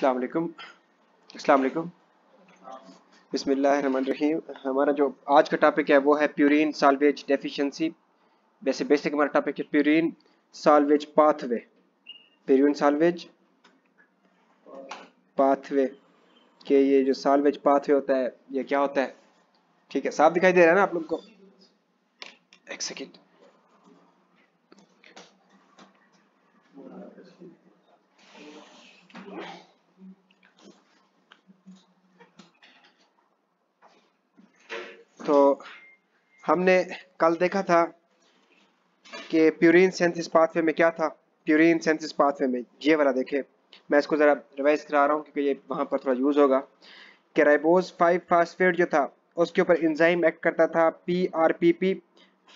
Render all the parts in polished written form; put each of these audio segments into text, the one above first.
अस्सलाम वालेकुम। बिस्मिल्लाहिर्रहमानिर्रहीम। हमारा जो आज का टॉपिक है वो है प्यूरीन साल्वेज डेफिशिएंसी। वैसे बेसिक हमारा टॉपिक है प्यूरीन साल्वेज पाथवे के ये जो साल्वेज पाथवे होता है ये क्या होता है। ठीक है, साफ दिखाई दे रहा है ना आप लोग को? एक सेकेंड। तो हमने कल देखा था कि प्यूरीन सिंथेसिस पाथवे में क्या था। प्यूरीन सिंथेसिस पाथवे में ये वाला देखे, मैं इसको जरा रिवाइज करा रहा हूँ क्योंकि ये वहाँ पर थोड़ा यूज होगा। कि राइबोज 5-फास्फेट जो था उसके ऊपर इंजाइम एक्ट करता था PRPP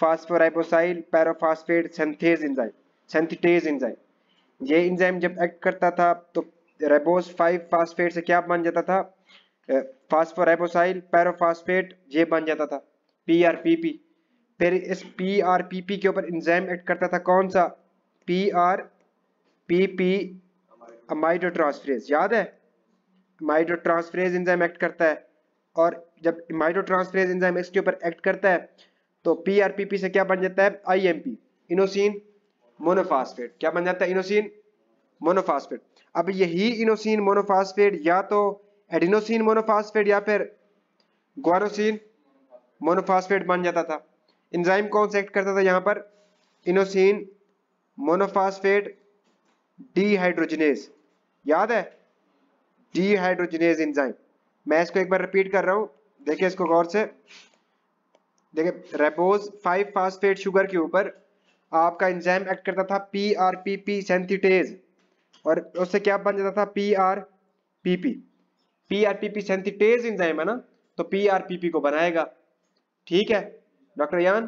phosphoribosyl pyrophosphate synthetase enzyme. ये इंजाइम जब एक्ट करता था तो राइबोज 5-फास्फेट से क्या बन जाता था, फास्फोराइबोसाइल पैरोफास्फेट ये बन जाता था PRPP। फिर इस PRPP के ऊपर इंजाइम एक्ट करता था कौन सा, PRPP अमाइडोट्रांसफरेज। याद है अमाइडोट्रांसफरेज इंजाइम एक्ट करता है, और जब अमाइडोट्रांसफरेज इंजाइम इसके ऊपर एक्ट करता है तो PRPP से क्या बन जाता है IMP इनोसिन मोनोफॉस्फेट। क्या बन जाता है? Inosine monophosphate. अब यही इनोसिन मोनोफॉस्फेट या तो एडिनोसिन मोनोफॉस्फेट या फिर गुआनोसिन मोनोफॉस्फेट बन जाता था। इंजाइम कौन सा एक्ट करता था यहाँ पर, इनोसिन मोनोफॉस्फेट डीहाइड्रोजनेज। याद है डीहाइड्रोजनेज इंजाइम। मैं इसको एक बार रिपीट कर रहा हूँ, देखिए इसको गौर से। देखिए राइबोज 5-फास्फेट शुगर के ऊपर आपका इंजाइम एक्ट करता था PRPP सिंथेटेज, और उससे क्या बन जाता था PRPP सिंथेटेज एंजाइम है ना, तो PRPP को बनाएगा। ठीक है डॉक्टर यान,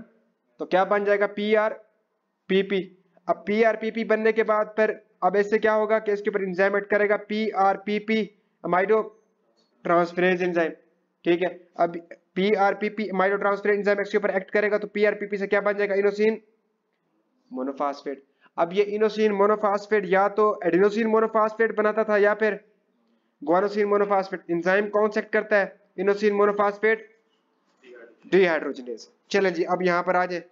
तो क्या बन जाएगा PRPP। अब PRPP बनने के बाद पर अब ऐसे क्या होगा कि इसके ऊपर एंजाइम ऐड करेगा PRPP अमाइडो ट्रांसफरेज एंजाइम। ठीक है, अब PRPP अमाइडो ट्रांसफरेज एंजाइम इसके ऊपर एक्ट करेगा तो PRPP से क्या बन जाएगा, इनोसिन मोनोफॉस्फेट। अब ये इनोसिन मोनोफॉस्फेट या तो एडिनोसिन मोनोफॉस्फेट बनाता था या फिर गुआनोसिन मोनोफॉस्फेट। इंजाइम कौन सा एक्ट करता है, इनोसिन मोनोफॉस्फेट डीहाइड्रोजनेज। चलें जी, अब यहाँ पर आ जाए।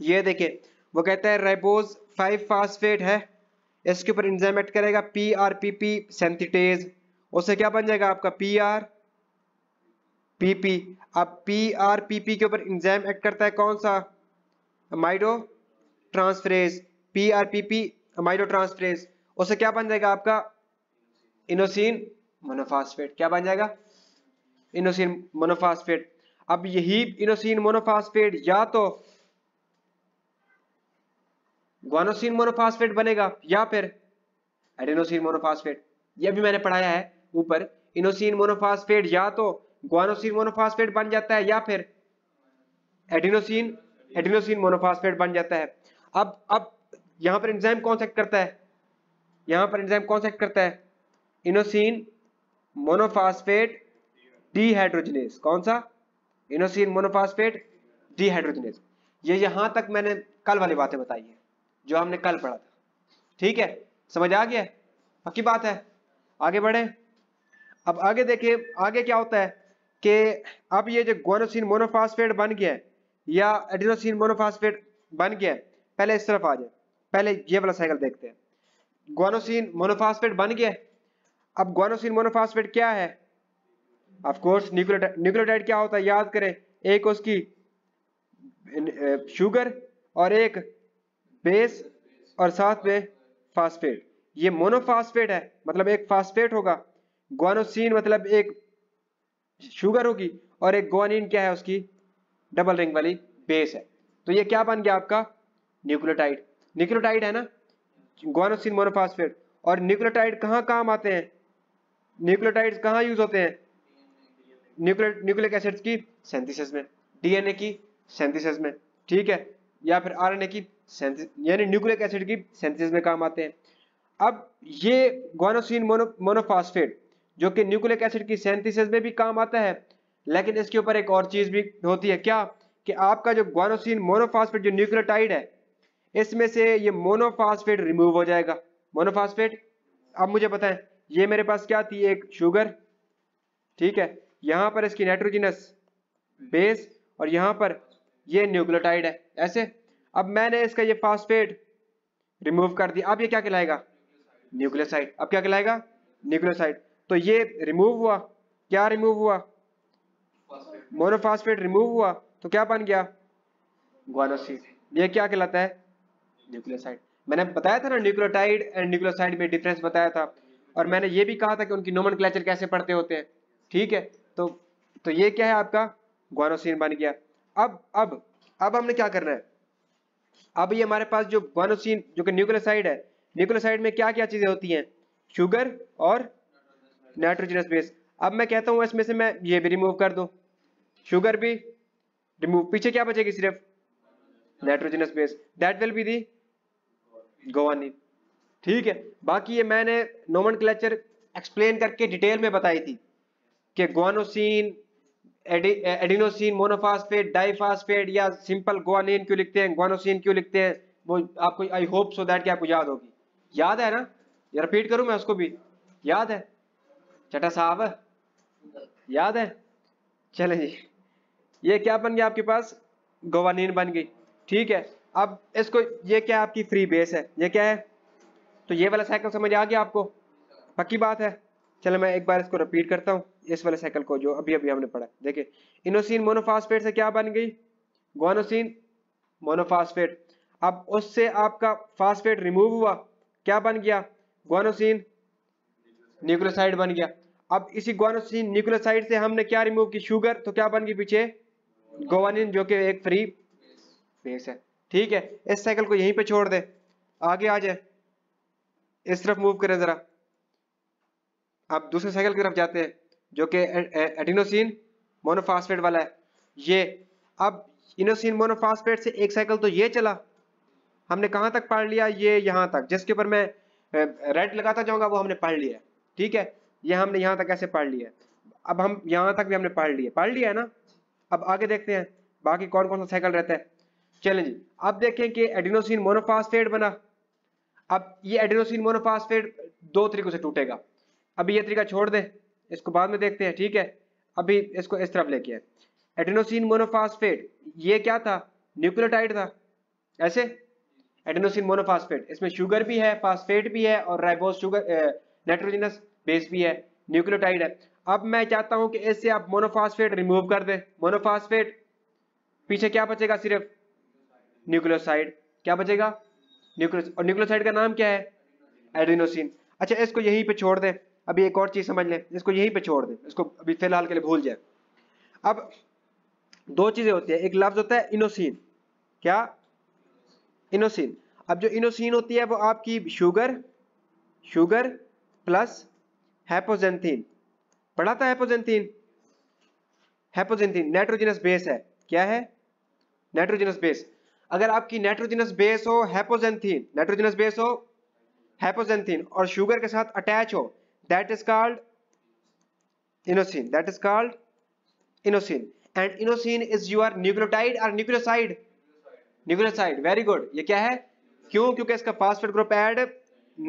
ये देखिए वो कहता है राइबोज 5-फास्फेट है, इसके ऊपर इंजाइम एक्ट करेगा PRPP सिंथेटेज, उससे क्या बन जाएगा आपका PRPP। अब PRPP के ऊपर इंजाइम एक्ट करता है कौन सा, amido transferase PRPP amido transferase, उससे क्या बन जाएगा आपका इनोसिन मोनोफॉस्फेट। क्या बन जाएगा, इनोसिन मोनोफॉस्फेट। अब यही इनोसिन मोनोफॉस्फेट या तो गुआनोसिन मोनोफॉस्फेट बनेगा या फिर एडेनोसिन मोनोफॉस्फेट। यह भी मैंने पढ़ाया है ऊपर, इनोसिन मोनोफॉस्फेट या तो गुआनोसिन मोनोफॉस्फेट बन जाता है या फिर एडेनोसिन मोनोफॉस्फेट बन जाता है। अब यहां पर एंजाइम कौन सा एक्ट करता है, इनोसिन मोनोफॉस्फेट डीहाइड्रोजनेज। कौन सा, इनोसिन मोनोफॉस्फेट डीहाइड्रोजनेज। ये यहां तक मैंने कल वाली बातें बताई है जो हमने कल पढ़ा था। ठीक है, समझ आ गया, पक्की बात है। आगे बढ़े। अब आगे देखें, आगे क्या होता है कि अब ये जो गुआनोसिन मोनोफॉस्फेट बन गया है या एडिनोसिन मोनोफॉस्फेट बन गया है, पहले इस तरफ आ जाए, पहले ये वाला साइकिल देखते हैं। गुआनोसिन मोनोफॉस्फेट बन गया है। अब गुआनोसिन मोनोफॉस्फेट क्या है, ऑफ कोर्स न्यूक्लियोटाइड। क्या होता है याद करें, एक उसकी शुगर और एक बेस और साथ में फास्फेट। ये मोनोफॉस्फेट है मतलब एक फास्फेट होगा, गुआनोसिन मतलब एक शुगर होगी, और एक गुआनिन क्या है उसकी डबल रिंग वाली बेस है। तो ये क्या बन गया आपका न्यूक्लियोटाइड। न्यूक्लियोटाइड है ना गुआनोसिन मोनोफॉस्फेट। और न्यूक्लियोटाइड कहाँ काम आते हैं, न्यूक्लियोटाइड्स कहाँ यूज होते हैं, न्यूक्लिक एसिड्स की सिंथेसिस में, DNA की सिंथेसिस में, ठीक है, या फिर RNA की सिंथेसिस, यानी न्यूक्लिक एसिड की सिंथेसिस में काम आते हैं। अब ये गुआनोसिन मोनोफॉस्फेट जो कि न्यूक्लिक एसिड की सिंथेसिस में भी काम आता है, लेकिन इसके ऊपर एक और चीज भी होती है, क्या कि आपका जो गुआनोसिन मोनोफॉस्फेट जो न्यूक्लियोटाइड है इसमें से ये मोनोफॉस्फेट रिमूव हो जाएगा। मोनोफॉस्फेट, अब मुझे बताएं ये मेरे पास क्या थी, एक शुगर, ठीक है, यहाँ पर इसकी नाइट्रोजिनस बेस और यहाँ पर ये न्यूक्लियोटाइड है ऐसे। अब मैंने इसका ये फास्फेट रिमूव कर दिया, अब ये क्या कहलाएगा, न्यूक्लियोसाइड। अब क्या कहलाएगा, न्यूक्लियोसाइड। तो ये रिमूव हुआ, क्या रिमूव हुआ, मोनोफॉस्फेट रिमूव हुआ, तो क्या बन गया, ग्वानोसिन। ये क्या कहलाता है, न्यूक्लियोसाइड। मैंने बताया था ना न्यूक्लियोटाइड एंड न्यूक्लियोसाइड में डिफरेंस बताया था, और मैंने ये भी कहा था कि उनकी नोमेनक्लेचर कैसे पढ़ते होते हैं, ठीक है। तो ये क्या है आपका, ग्वानोसिन बन गया। अब हमने क्या करना है, अब ये हमारे पास जो ग्वानोसिन जो कि न्यूक्लियोसाइड है, न्यूक्लियोसाइड में क्या क्या चीजें होती हैं, शुगर और नाइट्रोजनस बेस। अब मैं कहता हूं इसमें से मैं ये भी रिमूव कर दूं, शुगर भी रिमूव, पीछे क्या बचेगी, सिर्फ nitrogenous base, that will be the guanine, ठीक है। बाकी ये मैंने नोमेनक्लेचर एक्सप्लेन करके डिटेल में बताई थी कि ग्वानोसिन, एडिनोसिन मोनोफॉस्फेट, डाइफॉस्फेट या सिंपल ग्वानिन क्यों लिखते हैं, ग्वानोसिन क्यों लिखते हैं, वो आपको आई होप सो दैट कि आपको याद होगी। याद है ना, ये रिपीट करूं मैं उसको भी, याद है चटा साहब, याद है, चले जी। ये क्या बन गया आपके पास, गोवानिन बन गई, ठीक है। अब इसको, ये क्या आपकी फ्री बेस है, ये क्या है, तो ये वाला साइकिल समझ आ गया आपको, पक्की बात है। चलो मैं एक बार इसको रिपीट करता हूँ, इस वाले साइकिल को जो अभी अभी हमने पढ़ा। देखिए, इनोसिन मोनोफॉस्फेट से क्या बन गई, ग्वानोसिन मोनोफॉस्फेट। अब उससे आपका फॉस्फेट रिमूव हुआ, क्या बन गया, ग्वानोसिन न्यूक्लियोसाइड बन गया। अब इसी ग्वानोसिन न्यूक्लियोसाइड से हमने क्या रिमूव की, शुगर, तो क्या बन गई पीछे, गोवानिन जो कि एक फ्री बेस है, ठीक है। इस साइकिल को यहीं पे छोड़ दे, आगे आ जाए, इस तरफ मूव करें जरा। अब दूसरे साइकिल की तरफ जाते हैं जो कि एडिनोसिन मोनोफॉस्फेट वाला है ये। अब इनोसिन मोनोफॉस्फेट से एक साइकिल तो ये चला, हमने कहाँ तक पढ़ लिया, ये यहाँ तक, जिसके ऊपर मैं रेड लगाता जाऊंगा वो हमने पढ़ लिया, ठीक है। ये हमने यहाँ तक ऐसे पढ़ लिया, अब हम यहाँ तक भी हमने पढ़ लिया है ना। अब आगे देखते हैं बाकी कौन कौन सा साइकिल रहता है। चलें जी, अब देखें कि एडिनोसिन मोनोफॉस्फेट बना। अब ये एडिनोसिन मोनोफॉस्फेट दो तरीकों से टूटेगा, अभी ये तरीका छोड़ दें, इसको बाद में देखते हैं, ठीक है। अभी इसको इस तरफ लेके आए, एडिनोसिन मोनोफॉस्फेट ये क्या था, न्यूक्लियोटाइड था ऐसे, एडिनोसिन मोनोफॉस्फेट, इसमें शुगर भी है, फॉस्फेट भी है और राइबोस शुगर नाइट्रोजनस बेस भी है, न्यूक्लियोटाइड है। अब मैं चाहता हूं कि इससे आप मोनोफॉस्फेट रिमूव कर दें, मोनोफॉस्फेट, पीछे क्या बचेगा, सिर्फ न्यूक्लियोसाइड, क्या बचेगा, न्यूक्लियोसाइड, और न्यूक्लियोसाइड का नाम क्या है, एडिनोसिन। अच्छा, इसको यहीं पे छोड़ दें, अभी एक और चीज समझ लें, इसको यहीं पे छोड़ दें, इसको अभी फिलहाल के लिए भूल जाए। अब दो चीजें होती है, एक लफ्ज होता है इनोसिन, क्या, इनोसिन। अब जो इनोसिन होती है वो आपकी शुगर प्लस हैपोजेंथीन, पढ़ा था हैपोजेंथीन, हैपोजेंथीन नाइट्रोजनस बेस है, क्या है, नाइट्रोजनस बेस। अगर आपकी नाइट्रोजनस बेस हो हैपोजेंथीन, नाइट्रोजनस बेस हो हैपोजेंथीन और शुगर के साथ अटैच हो, that is called inosine, that is called inosine. And inosine is your nucleotide और न्यूक्लियोसाइड, न्यूक्लियोसाइड, वेरी गुड। ये क्या है, क्यों, क्योंकि इसका फॉस्फेट ग्रुप ऐड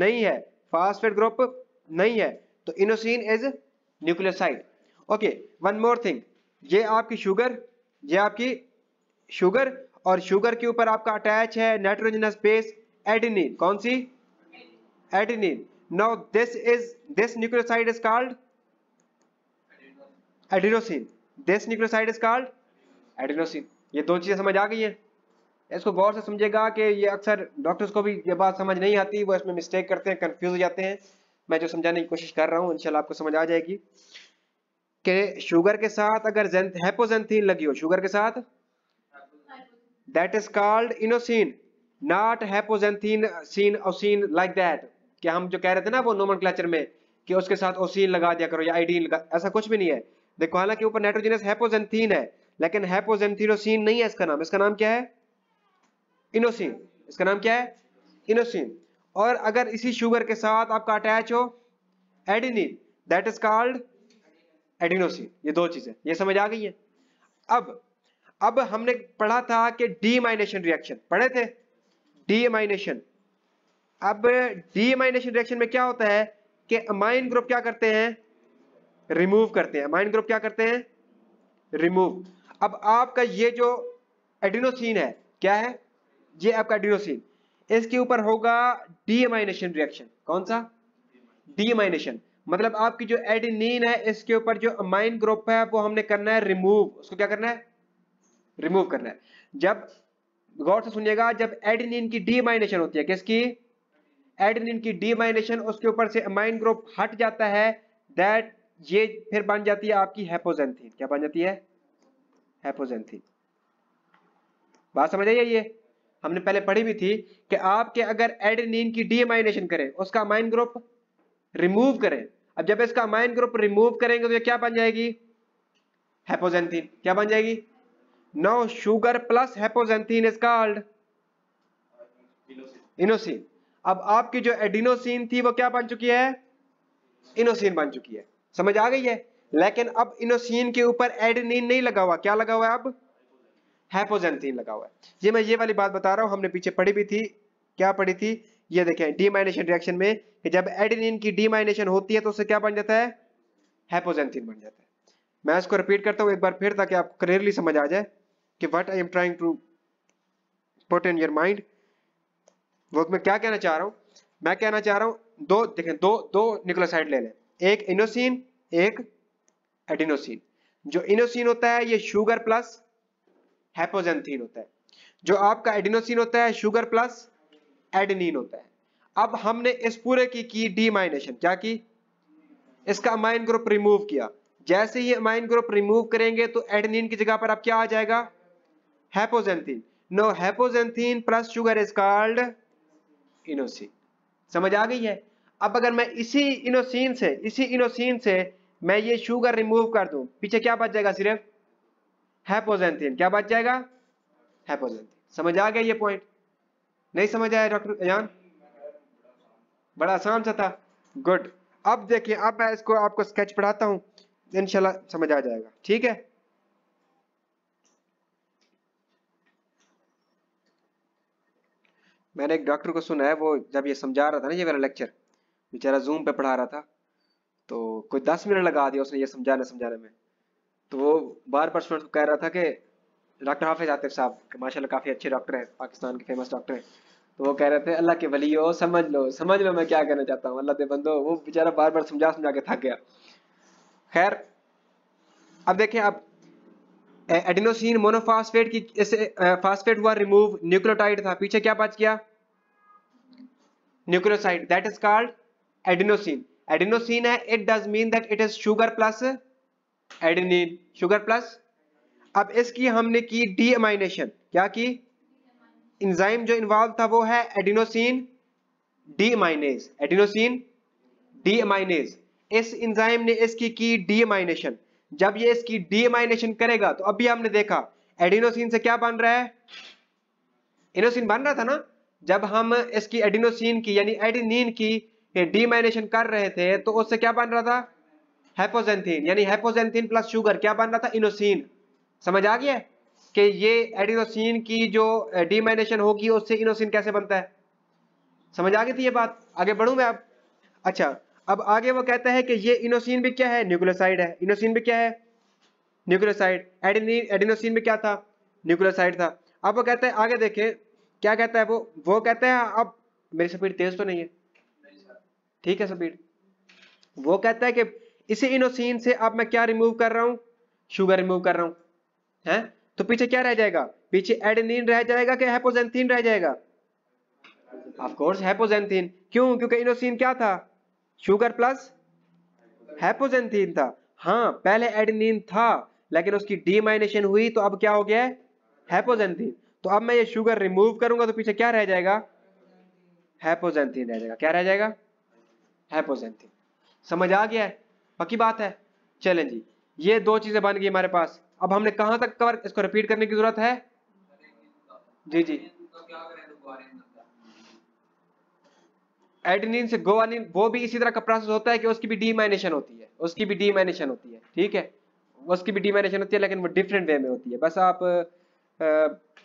नहीं है, फॉस्फेट ग्रुप नहीं है, तो inosine is nucleoside. Okay, one more thing, ये आपकी शुगर, ये आपकी शुगर और शुगर के ऊपर आपका अटैच है नाइट्रोजनस बेस एडेनिन, कौन सी, adenine. Now this nucleoside is called adenosine, this nucleoside is called adenosine. ये दो चीजें समझ आ गई है, इसको गौर से समझेगा कि ये अक्सर डॉक्टर्स को भी ये बात समझ नहीं आती, वो इसमें मिस्टेक करते हैं, कंफ्यूज हो जाते हैं। मैं जो समझाने की कोशिश कर रहा हूँ इंशाल्लाह आपको समझ आ जाएगी कि शुगर के साथ अगर हैपोजेंथीन लगी हो, शुगर के साथ, that is called inosine, not hypoxanthine, सीन ओसिन लाइक दैट, कि हम जो कह रहे थे ना वो नोमेनक्लेचर में कि उसके साथ ओसिन लगा दिया करो या आइडीन लगा, ऐसा कुछ भी नहीं है। देखो, हालांकि ऊपर नाइट्रोजनस हैपोजेंथीन है लेकिन हैपोजेंथीनोसिन नहीं है इसका नाम, इसका नाम क्या है, इनोसिन, इसका नाम क्या है, इनोसिन। और अगर इसी शुगर के साथ आपका अटैच हो adenine, that is called adenosine. ये दो चीजें ये समझ आ गई है। अब हमने पढ़ा था कि डीएमाइनेशन रिएक्शन पढ़े थे, डीएमाइनेशन। अब डीएमाइनेशन रिएक्शन में क्या होता है कि अमाइन ग्रुप क्या करते हैं, रिमूव करते हैं। अमाइन ग्रुप क्या करते हैं, रिमूव। अब आपका ये जो एडिनोसिन है, क्या है ये आपका एडिनोसिन, इसके ऊपर होगा डीएमाइनेशन रिएक्शन। कौन सा? डीएमाइनेशन। मतलब आपकी जो एडिनिन है इसके ऊपर जो अमाइन ग्रुप है वो हमने करना है रिमूव। उसको क्या करना है, रिमूव करना है। जब गौर से सुनिएगा, जब एडिनिन की डीएमाइनेशन होती है, किसकी? एडिनिन की डीएमाइनेशन, उसके ऊपर से अमाइन ग्रुप हट जाता है, दैट ये फिर बन जाती है आपकी हैपोजैंथीन। क्या बन जाती है? हैपोजैंथीन। बात समझ आइए, ये हमने पहले पढ़ी भी थी कि आपके अगर एडेनिन की डीएमाइनेशन करें, उसका अमाइन ग्रुप रिमूव करें। अब जब इसका अमाइन ग्रुप रिमूव करेंगे तो ये क्या बन जाएगी, हैपोजैंथीन। क्या बन जाएगी? No sugar plus hypoxanthine is called inosine. अब आपकी जो एडिनोसिन थी वो क्या बन चुकी है, इनोसिन बन चुकी है। समझ आ गई है? लेकिन अब इनोसिन के ऊपर एडेनिन नहीं लगा हुआ, क्या लगा हुआ है अब, हैपोजैंथीन लगा हुआ है। ये मैं ये वाली बात बता रहा हूँ, हमने पीछे पढ़ी भी थी। क्या पढ़ी थी? ये देखें, डीमाइनेशन रिएक्शन में कि जब एडेनिन की डीमाइनेशन होती है तो उससे क्या बन जाता है, हैपोजैंथीन बन जाता है। मैं इसको रिपीट करता हूँ एक बार फिर ताकि आपको क्लियरली समझ आ जाए कि what I am trying to put in your mind. वो मैं क्या कहना चाह रहा हूँ, मैं कहना चाह रहा हूँ दो, देखें दो न्यूक्लियोसाइड ले लें, एक इनोसिन एक एडिनोसिन। जो इनोसिन होता है ये शुगर प्लस हैपोजैंथीन होता है, जो आपका एडिनोसिन होता है शुगर प्लस एडेनिन होता है। अब हमने इस पूरे की डीमाइनेशन, क्या की, इसका अमाइन ग्रुप रिमूव किया। जैसे ही अमाइन ग्रुप रिमूव करेंगे तो एडेनिन की जगह पर अब क्या आ जाएगा, hypoxanthine. No hypoxanthine plus sugar is called inosine. समझ आ गई है? अब अगर मैं इसी इनोसिन से मैं ये शुगर रिमूव कर दूं, पीछे क्या बच जाएगा, सिर्फ हैपोजैंथीन। क्या बच जाएगा, हैपोजैंथीन। समझ आ गया ये पॉइंट? नहीं समझ आया डॉक्टर अयान? बड़ा आसान सा था। गुड। अब देखिए, अब मैं इसको आपको स्केच पढ़ाता हूं, इंशाल्लाह समझ आ जाएगा। ठीक है, मैंने एक डॉक्टर को सुना है, वो जब ये समझा रहा था ना ये मेरा लेक्चर, बेचारा जूम पे पढ़ा रहा था, तो कोई 10 मिनट लगा दिया उसने ये समझाने में। तो वो बार बार स्टूडेंट को कह रहा था कि डॉक्टर हाफिज आतिफ साहब माशाल्लाह काफ़ी अच्छे डॉक्टर हैं, पाकिस्तान के फेमस डॉक्टर हैं, तो वो कह रहे थे अल्लाह के वलियो समझ लो मैं क्या कहना चाहता हूँ, अल्लाह के बंदो। वो बेचारा बार बार समझा के थक गया। खैर, अब देखें, अब एडिनोसिन मोनोफॉस्फेट की फास्फेट हुआ रिमूव, न्यूक्लियोटाइड था, पीछे क्या बच गया, nucleoside, that is called adenosine. Adenosine है, it does mean that it is sugar plus adenine, sugar plus. अब इसकी हमने की डीएमाइनेशन, क्या की, एंजाइम जो इन्वॉल्व था वो है एडिनोसिन डीएमाइनेज, एडिनोसिन डीएमाइनेज। इस एंजाइम ने इसकी की डीएमाइनेशन। जब ये इसकी डीएमाइनेशन करेगा तो अभी हमने देखा एडिनोसिन से क्या बन रहा है, इनोसिन बन रहा था ना। जब हम इसकी एडिनोसिन की यानी एडेनिन की डीएमाइनेशन कर रहे थे तो उससे क्या बन रहा था, हैपोजैंथीन। यानी हैपोजैंथीन प्लस शुगर क्या बन रहा था, इनोसिन। समझ आ गया कि ये एडिनोसिन की जो डीमाइनेशन होगी उससे इनोसिन कैसे बनता है। समझ आ गई थी ये बात? आगे बढ़ूं मैं अब? अच्छा, अब आगे वो कहता है कि ये इनोसिन भी क्या है, न्यूक्लियोसाइड है। इनोसिन भी क्या है, न्यूक्लियोसाइड। एडिनोसिन भी क्या था, न्यूक्लियोसाइड था। अब वो कहता है, आगे देखें क्या कहता है वो कहता है, अब मेरी स्पीड तेज तो नहीं है, ठीक है स्पीड। वो कहता है कि इसी इनोसिन से अब मैं क्या रिमूव कर रहा हूं, शुगर रिमूव कर रहा हूं, हैं? तो पीछे क्या रह जाएगा, पीछे एडेनिन रह जाएगा कि हैपोजैंथीन रह जाएगा? Of course hypoxanthine. क्यों? क्योंकि इनोसिन क्या था, शुगर प्लस हैपोजैंथीन था। हाँ, पहले एडेनिन था लेकिन उसकी डीमाइनेशन हुई तो अब क्या हो गया है, हैपोजैंथीन। तो अब मैं ये शुगर रिमूव करूंगा तो पीछे क्या रह जाएगा, हैपोजैंथीन रह जाएगा। क्या रह जाएगा, हैपोजैंथीन। समझ आ गया है? पक्की बात है? चलें जी, ये दो चीजें बन गई हमारे पास। अब हमने कहां तक कवर, इसको रिपीट करने की जरूरत है? जी, एडेनिन से गुआनिन, वो भी इसी तरह का प्रोसेस होता है कि उसकी भी डीमाइनेशन होती है, उसकी भी डीमाइनेशन होती है, ठीक है, उसकी भी डीमाइनेशन होती है, लेकिन वो डिफरेंट वे में होती है। बस आप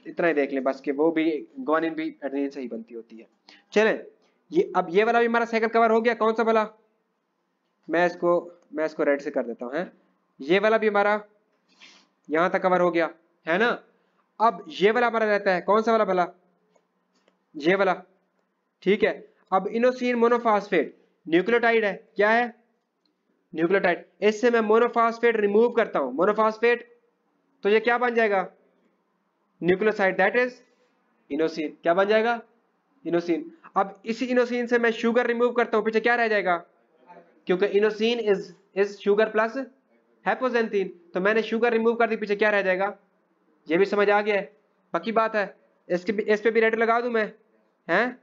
इतना ही देख लें बस कि वो भी गुआनिन भी एडेनिन से ही बनती होती है। चलें, ये अब ये वाला भी हमारा साइकिल कवर हो गया। कौन सा वाला, मैं इसको रेड से कर देता हूँ। है ये वाला भी हमारा यहाँ तक कवर हो गया है ना। अब ये वाला हमारा रहता है कौन सा वाला भला, ये वाला, ठीक है। अब इनोसिन मोनोफॉस्फेट न्यूक्लियोटाइड है, क्या है न्यूक्लियोटाइड, इससे मैं मोनोफॉस्फेट रिमूव करता हूं मोनोफॉस्फेट, तो ये क्या बन जाएगा न्यूक्लियोसाइड दैट इज इनोसिन, क्या बन जाएगा इनोसिन। अब इसी इनोसिन से मैं शुगर रिमूव करता हूं, पीछे क्या रह जाएगा क्योंकि inosine is sugar plus hypoxanthine, तो मैंने शुगर रिमूव कर दी, पीछे क्या रह जाएगा, ये भी समझ आ गया है, पक्की बात है। इस पे भी रेड लगा दूं मैं, हैं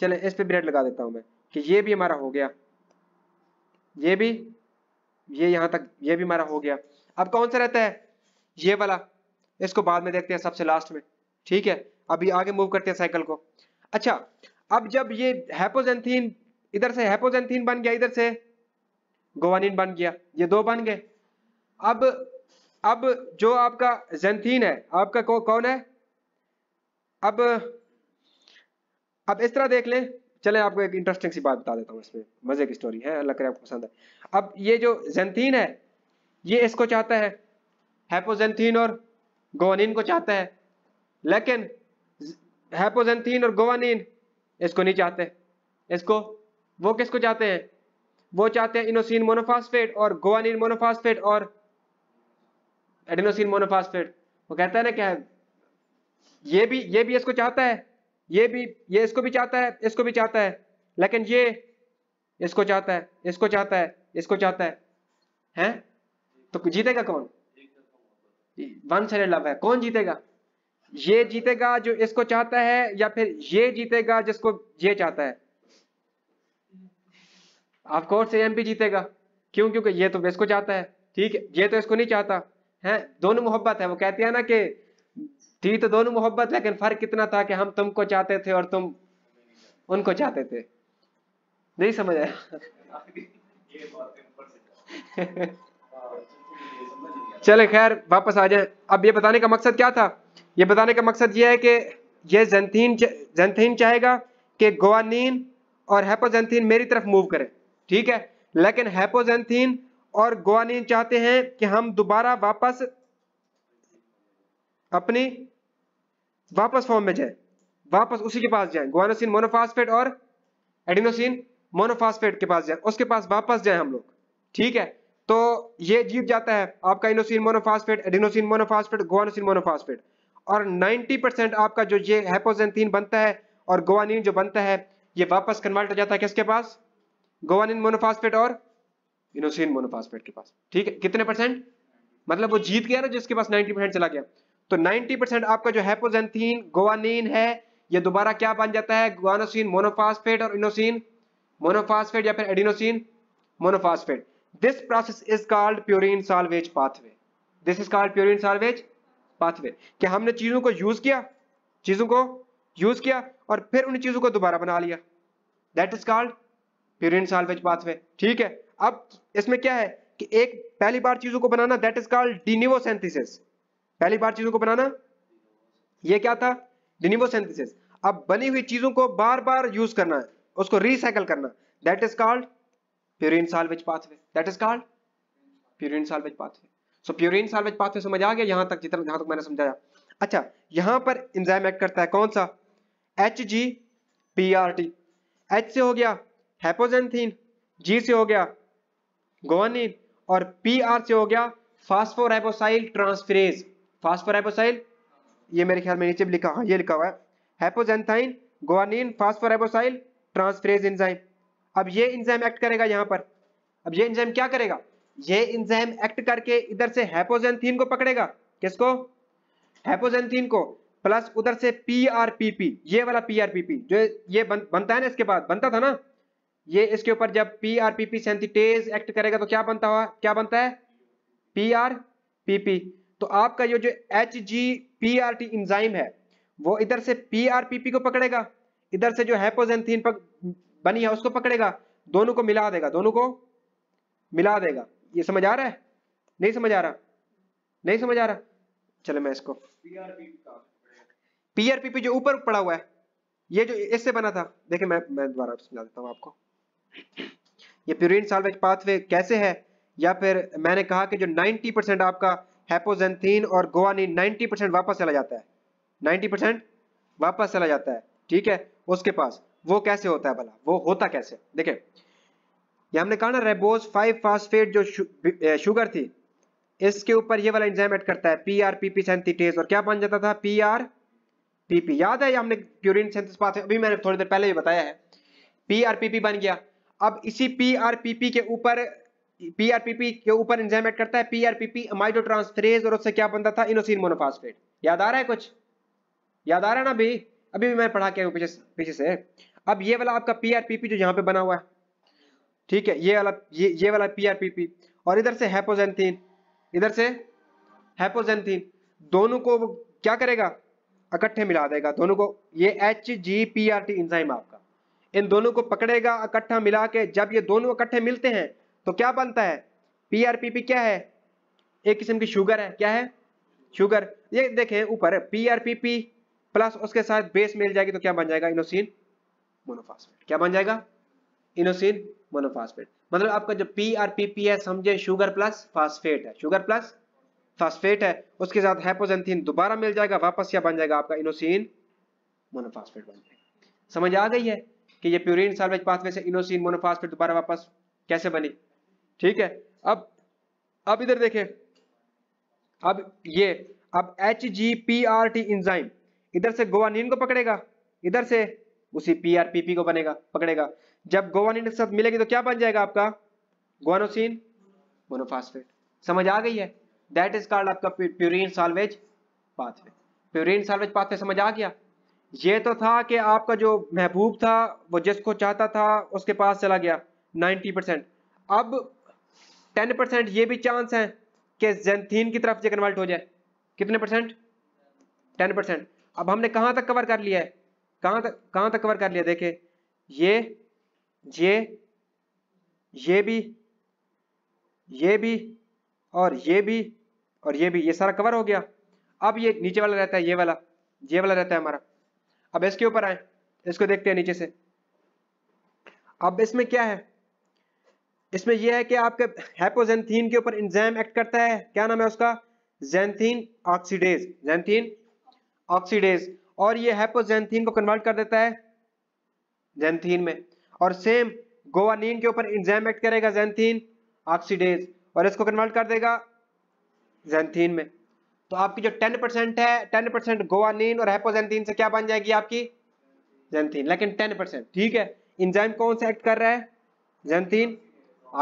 चले इस पे भी रेड लगा देता हूं मैं कि ये भी हमारा हो गया, ये भी, ये यहां तक ये भी हमारा हो गया। अब कौन सा रहता है ये वाला, इसको बाद में देखते हैं सबसे लास्ट में, ठीक है। अभी आगे मूव करते हैं साइकिल को। अच्छा अब जब ये हैपोक्सैंथीन इधर से हैपोक्सैंथीन बन गया, इधर से गुआनिन बन गया, ये दो बन गए। अब जो आपका ज़ैंथीन है आपका कौन है, अब इस तरह देख लें। चले आपको एक इंटरेस्टिंग सी बात बता देता हूं, इसमें मजे की स्टोरी है, अल्लाह करे आपको पसंद है। अब ये जो ज़ैंथीन है ये इसको चाहता है, हैपोक्सैंथीन और गुआनिन को चाहता है, लेकिन हैपोक्सैंथीन और गुआनिन इसको नहीं चाहते। इसको वो किसको चाहते हैं, वो चाहते हैं इनोसिन मोनोफॉस्फेट और गुआनिन मोनोफॉस्फेट और एडेनोसिन मोनोफॉस्फेट। वो कहता है ना क्या है, ये भी इसको चाहता है, ये इसको भी चाहता है, इसको भी चाहता है, लेकिन ये इसको चाहता है, इसको चाहता है, इसको चाहता है, हैं? तो जीतेगा कौन, वन साइडेड लव है, कौन जीतेगा, ये जीतेगा जो इसको चाहता है या फिर ये जीतेगा जिसको ये चाहता है। ऑफ कोर्स एम भी जीतेगा, क्यों, क्योंकि ये तो इसको चाहता है, ठीक है, ये तो इसको नहीं चाहता है, दोनों मोहब्बत है। वो कहती है ना कि थी तो दोनों मोहब्बत, लेकिन फर्क कितना था कि हम तुमको चाहते थे और तुम उनको चाहते थे। नहीं समझ आया चले खैर वापस आ जाए। अब ये बताने का मकसद क्या था, ये बताने का मकसद ये है कि ये ज़ैंथीन चाहेगा कि गुआनिन और हैपोक्सैंथीन मेरी तरफ मूव करे, ठीक है, लेकिन हैपोक्सैंथीन और गुआनिन चाहते हैं कि हम दोबारा वापस अपनी वापस फॉर्म में जाए, वापस उसी के पास जाए, गुआनोसिन मोनोफॉस्फेट और एडिनोसिन मोनोफॉस्फेट के पास जाए, उसके पास वापस जाए हम लोग, ठीक है। तो ये जीत जाता है आपका inosine monophosphate, adenosine monophosphate, guanosine monophosphate, और 90% आपका जो ये हैपोक्सैंथीन बनता है और गुआनिन जो बनता है ये वापस कन्वर्ट हो जाता है किसके पास, गुआनिन मोनोफॉस्फेट और इनोसिन मोनोफॉस्फेट के पास, ठीक है। कितने परसेंट, मतलब वो जीत गया ना जिसके पास 90% चला गया, तो 90% आपका जो हैपोक्सैंथीन गुआनिन है ये दोबारा क्या बन जाता है, गुआनोसिन मोनोफॉस्फेट और इनोसिन मोनोफॉस्फेट या फिर adenosine monophosphate. This process is called purine salvage pathway, this is called purine salvage pathway. कि हमने चीजों को यूज किया और फिर उन चीजों को दोबारा बना लिया, that is called purine salvage pathway, ठीक है। अब इसमें क्या है कि एक पहली बार चीजों को बनाना, that is called de novo synthesis, पहली बार चीजों को बनाना, ये क्या था डी नोवो सिंथेसिस। अब बनी हुई चीजों को बार बार यूज करना है, उसको रिसाइकल करना, that is called purine salvage pathway, that is called purine salvage pathway. So purine salvage pathway समझ आ गया यहाँ तक, जितना जहां तक मैंने समझाया। अच्छा यहाँ पर एंजाइम एक्ट करता है कौन सा, HGPRT, H से हो गया हैपोक्सैंथीन, G से हो गया गुआनिन और PR से हो गया फॉस्फोराइबोसाइल ट्रांसफरेज, फॉस्फोराइबोसाइल, ये मेरे ख्याल में नीचे भी लिखा, हाँ ये लिखा हुआ है, hypoxanthine guanine phosphoribosyl transferase enzyme. अब ये एंजाइम एक्ट करेगा यहाँ पर, अब ये एंजाइम क्या करेगा, ये एंजाइम एक्ट करके इधर से हैपोक्सैंथीन को पकड़ेगा, किसको, हैपोक्सैंथीन को, प्लस उधर से PRPP, ये वाला PRPP जो ये बनता है ना, इसके बाद बनता था ना ये, इसके ऊपर जब PRPP सिंथेटेज एक्ट करेगा तो क्या बनता हुआ, क्या बनता है PRPP। तो आपका ये जो HGPRT एंजाइम है वो इधर से PRPP को पकड़ेगा, इधर से जो हैपोक्सैंथीन बनी है उसको पकड़ेगा, दोनों को मिला देगा, दोनों को मिला देगा। ये समझ आ रहा है, नहीं समझ आ रहा, नहीं समझ आ रहा, चलो मैं इसको PRPP जो ऊपर पड़ा हुआ है ये जो इससे बना था, देखिए मैं दोबारा समझा देता हूँ आपको, ये प्यूरिन साल्वेज पाथवे कैसे है, या फिर मैंने कहा कि जो 90% आपका हैपोजेंथीन और गुआनिन 90% वापस चला जाता है, 90% वापस चला जाता है, ठीक है, उसके पास वो कैसे होता है भला, वो होता कैसे। देखें ये हमने कहा ना रेबोज 5 फास्फेट जो शुगर थी इसके ऊपर ये वाला एंजाइम ऐड करता है पीआरपीपी सिंथेटेज, और क्या बन जाता था पीआरपीपी, याद है ये हमने प्यूरिन सिंथेसिस पाथवे अभी मैंने थोड़ी देर पहले भी बताया है, पीआरपीपी बन गया। अब इसी पीआरपीपी के ऊपर एंजाइम ऐड करता है पीआरपीपी अमाइडोट्रांसफरेज, और उससे क्या बनता था इनोसिन मोनोफॉस्फेट, याद आ रहा है कुछ, याद आ रहा है ना, अभी अभी भी मैं पढ़ा के हूं पीछे से। अब ये वाला आपका पीआरपीपी जो यहाँ पे बना हुआ है, ठीक है, ये वाला पीआरपीपी, और इधर से हैपोजेंथीन, इधर से हैपोजेंथीन, दोनों को क्या करेगा इकट्ठे मिला देगा, दोनों को, ये HGPRT एंजाइम आपका इन दोनों को पकड़ेगा इकट्ठा मिला के। जब ये दोनों इकट्ठे मिलते हैं तो क्या बनता है, पीआरपीपी क्या है, एक किस्म की शुगर है, क्या है शुगर। ये देखें ऊपर पीआरपीपी प्लस उसके साथ बेस मिल जाएगी तो क्या बन जाएगा इनोसिन मोनोफॉस्फेट, क्या बन जाएगा इनोसिन मोनोफॉस्फेट। मतलब आपका जो पीआरपीपी है समझे शुगर प्लस फास्फेट है, शुगर प्लस फास्फेट है, उसके साथ हैपोजेंथीन दोबारा मिल जाएगा, वापस क्या बन जाएगा आपका इनोसिन मोनोफॉस्फेट बन जाएगा। समझ आ गई है कि ये प्यूरिन साल्वेज पाथवे से इनोसिन मोनोफॉस्फेट दोबारा वापस कैसे बनी, ठीक है। अब इधर देखें, अब एचजीपीआरटी एंजाइम इधर से गुआनिन को पकड़ेगा, इधर से उसी पीआरपीपी को बनेगा पकड़ेगा, जब गुआनिन के साथ मिलेगी तो क्या बन जाएगा आपका गुआनोसिन मोनोफॉस्फेट। समझ आ गई है, दैट इज कॉल्ड आपका purine salvage pathway, purine salvage pathway समझ आ गया। ये तो था कि आपका जो महबूब था वो जिसको चाहता था उसके पास चला गया 90%। अब 10% ये भी चांस है कि जैंथीन की तरफ से कन्वर्ट हो जाए, कितने परसेंट, 10%। अब हमने कहां तक कवर कर लिया है, कहां तक कवर कर लिया, देखे ये भी ये सारा कवर हो गया। अब ये नीचे वाला रहता है, ये वाला रहता है हमारा। अब इसके ऊपर आए, इसको देखते हैं नीचे से। अब इसमें क्या है, इसमें यह है कि आपके हैपोजेंथीन के ऊपर एंजाइम एक्ट करता है, क्या नाम है उसका, xanthine oxidase, xanthine oxidase, और ये हैपोजेंथीन को कन्वर्ट कर देता है जैंथीन में, और सेम गुआनिन के ऊपर एंजाइम एक्ट करेगा xanthine oxidase और इसको कन्वर्ट कर देगा जैंथीन में। तो आपकी जो 10% है, 10% गुआनिन और हैपोजेंथीन से क्या बन जाएगी आपकी जैंथीन, लेकिन 10%, ठीक है। एंजाइम कौन सा एक्ट कर रहा है, xanthine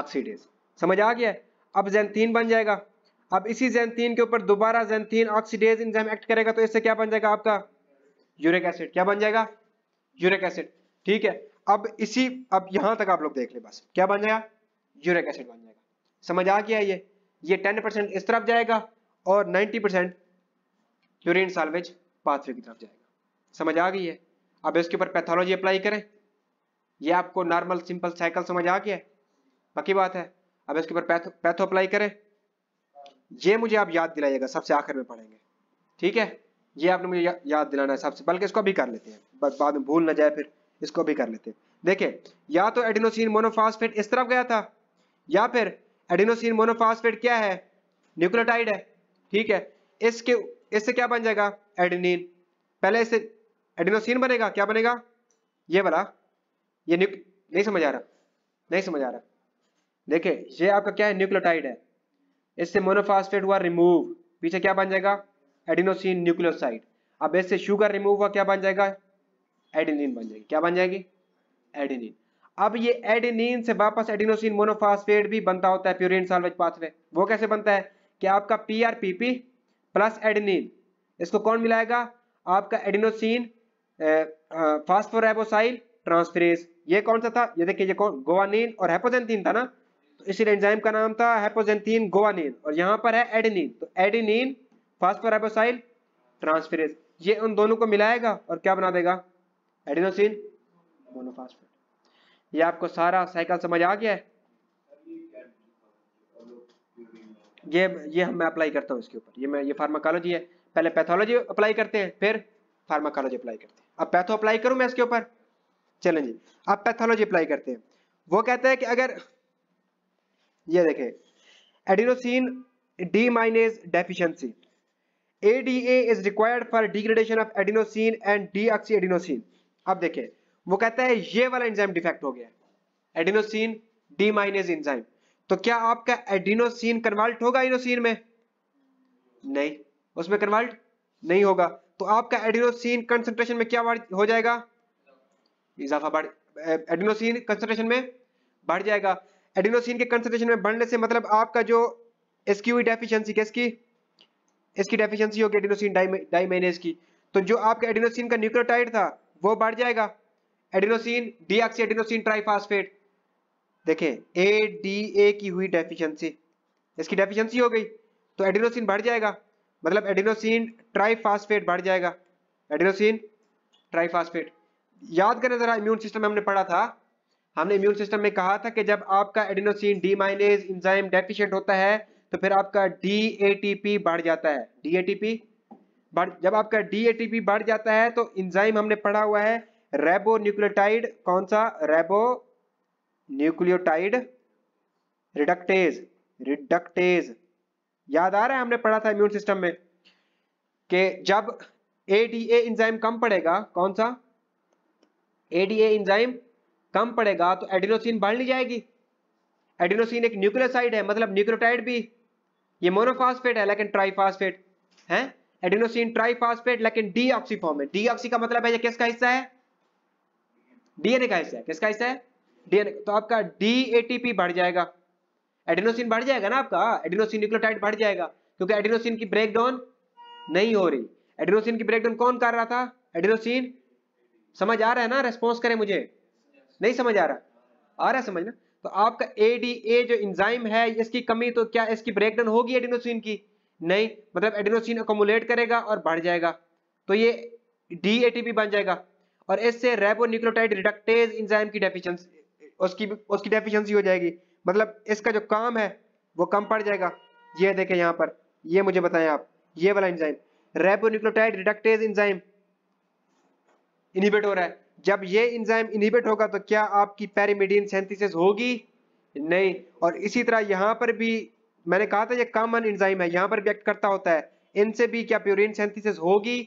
oxidase, समझ आ गया। अब जैंथीन बन जाएगा, अब इसी जैंथीन के ऊपर दोबारा जैंथीन ऑक्सीडेज एंजाइम एक्ट करेगा तो इससे क्या बन जाएगा आपका यूरिक एसिड, क्या बन जाएगा यूरिक एसिड, ठीक है। अब यहां तक आप लोग देख ले बस, क्या बन जाएगा यूरिक एसिड बन जाएगा। समझ आ गया, ये 10% इस तरफ जाएगा और 90% प्यूरिन साल्वेज पाथवे की तरफ जाएगा। समझ आ गई है। अब इसके ऊपर पैथोलॉजी अप्लाई करें, ये आपको नॉर्मल सिंपल साइकिल समझ आ गया है, बाकी बात है। अब इसके ऊपर पैथो अप्लाई करें, ये मुझे आप याद दिलाइएगा, सबसे आखिर में पढ़ेंगे, ठीक है, ये आपने मुझे याद दिलाना है सबसे, बल्कि इसको भी कर लेते हैं, बाद में भूल ना जाए, फिर इसको भी कर लेते हैं। देखिए या तो एडेनोसिन मोनोफॉस्फेट इस तरफ गया था, या फिर एडेनोसिन मोनोफॉस्फेट क्या है, न्यूक्लियोटाइड है, ठीक है। इससे क्या बन जाएगा एडेनिन, पहले इससे एडेनोसिन बनेगा, क्या बनेगा ये वाला, ये नहीं समझ आ रहा। देखे ये आपका क्या है न्यूक्लियोटाइड है, इससे मोनोफॉस्फेट हुआ रिमूव, पीछे क्या बन जाएगा एडेनोसिन न्यूक्लियोसाइड। अब इससे शुगर रिमूव हुआ, क्या बन जाएगा एडेनिन बन जाएगी, क्या बन जाएगी एडेनिन। अब ये एडेनिन से वापस एडेनोसिन मोनोफॉस्फेट भी बनता होता है प्यूरिन साल्वेज पाथवे। वो कैसे बनता है कि आपका पीआरपीपी प्लस एडेनिन, इसको कौन मिलाएगा आपका एडेनोसिन फॉस्फोराइबोसाइल ट्रांसफरेज। ये कौन सा था, ये देखिए ये गुआनिन और हैपोजेंथीन था ना, तो इसी एंजाइम का नाम था हैपोजेंथीन गुआनिन, और यहाँ पर है एडेनिन, तो एडेनिन फॉस्फोराइबोसाइल ट्रांसफरेज, ये उन दोनों को मिलाएगा और क्या बना देगा एडेनोसिन मोनोफॉस्फेट। ये आपको सारा साइकिल समझ आ गया है, ये मैं अप्लाई करता हूँ इसके ऊपर, ये फार्माकोलॉजी है, पहले पैथोलॉजी अप्लाई करते हैं फिर फार्माकोलॉजी अप्लाई करते हैं। अब पैथो अप्लाई करूँ मैं इसके ऊपर, चलें जी, अब पैथोलॉजी अप्लाई करते हैं। वो कहता है कि अगर ये देखें adenosine deaminase deficiency ADA is required for degradation of adenosine and deoxy adenosine. अब देखें वो कहता है ये वाला एंजाइम डिफेक्ट हो गया है एडिनोसिन डीमाइनेज एंजाइम। तो क्या आपका एडिनोसिन कन्वर्ट होगा इनोसिन में? नहीं, उसमें कन्वर्ट नहीं होगा। तो आपका एडिनोसिन कंसंट्रेशन में क्या हो जाएगा? इजाफा। बढ़ एडिनोसिन कंसंट्रेशन में बढ़ जाएगा। एडिनोसिन के कंसंट्रेशन में बढ़ने से मतलब आपका जो SQE डेफिशिएंसी इसकी डेफिशिएंसी होगी एडिनोसिन डाइमेनेज की, तो जो आपका एडिनोसिन का न्यूक्लियोटाइड था वो बढ़ जाएगा एडिनोसिन डीऑक्सी एडिनोसिन ट्राइफॉस्फेट। देखें ADA की हुई डेफिशिएंसी, इसकी डेफिशिएंसी हो गई तो एडिनोसिन बढ़ जाएगा, मतलब एडिनोसिन ट्राइफॉस्फेट बढ़ जाएगा, एडिनोसिन ट्राइफॉस्फेट। याद करना जरा, इम्यून सिस्टम में हमने पढ़ा था, हमने इम्यून सिस्टम में कहा था कि जब आपका एडिनोसिन डीमाइनेज एंजाइम डेफिशिएंट होता है तो फिर आपका डीएटीपी बढ़ जाता है। जब आपका डीएटीपी बढ़ जाता है तो एंजाइम हमने पढ़ा हुआ है रेबोन्यूक्लियोटाइड, कौन सा? Ribonucleotide reductase. याद आ रहा है हमने पढ़ा था इम्यून सिस्टम में कि जब एडीए एंजाइम कम पड़ेगा, कौन सा? एडीए एंजाइम कम पड़ेगा तो एडिनोसिन बढ़ नहीं जाएगी। एडिनोसिन एक न्यूक्लियोसाइड है, मतलब न्यूक्लियोटाइड भी ये मोनोफॉस्फेट है लेकिन ट्राइफॉस्फेट है, एडिनोसिन ट्राइफॉस्फेट लेकिन डीऑक्सी फॉर्म है। डीऑक्सी का मतलब है ये किसका हिस्सा है? डीएनए का हिस्सा है। किसका हिस्सा है? डीएनए। तो आपका डीएटीपी बढ़ जाएगा, एडिनोसिन बढ़ जाएगा ना आपका, एडिनोसिन न्यूक्लियोटाइड बढ़ जाएगा क्योंकि एडिनोसिन की ब्रेकडाउन नहीं हो रही। एडिनोसिन की ब्रेकडाउन कौन कर रहा था? एडिनोसिन। समझ आ रहा है ना? रिस्पॉन्स करें मुझे। नहीं समझ आ रहा? आ रहा है समझ ना? तो आपका ADA जो एंजाइम है इसकी कमी, तो क्या इसकी ब्रेकडाउन होगी एडिनोसिन की? नहीं, मतलब एडिनोसिन अकोमुलेट करेगा और बढ़ जाएगा तो ये DATP बन जाएगा और इससे रेबोन्यूक्लियोटाइड रिडक्टेज एंजाइम की डेफिशिएंसी उसकी डेफिशिएंसी हो जाएगी, मतलब इसका जो काम है वो कम पड़ जाएगा। ये देखें यहाँ पर, ये मुझे बताएं आप, ये वाला enzyme ribonucleotide reductase enzyme inhibit हो रहा है। जब ये एंजाइम इनहिबिट होगा तो क्या आपकी पैरिमिडीन सिंथेसिस होगी? नहीं। और इसी तरह यहाँ पर भी मैंने कहा था ये कॉमन एंजाइम है, यहाँ पर भी एक्ट करता होता है, इनसे भी क्या प्यूरिन सिंथेसिस होगी?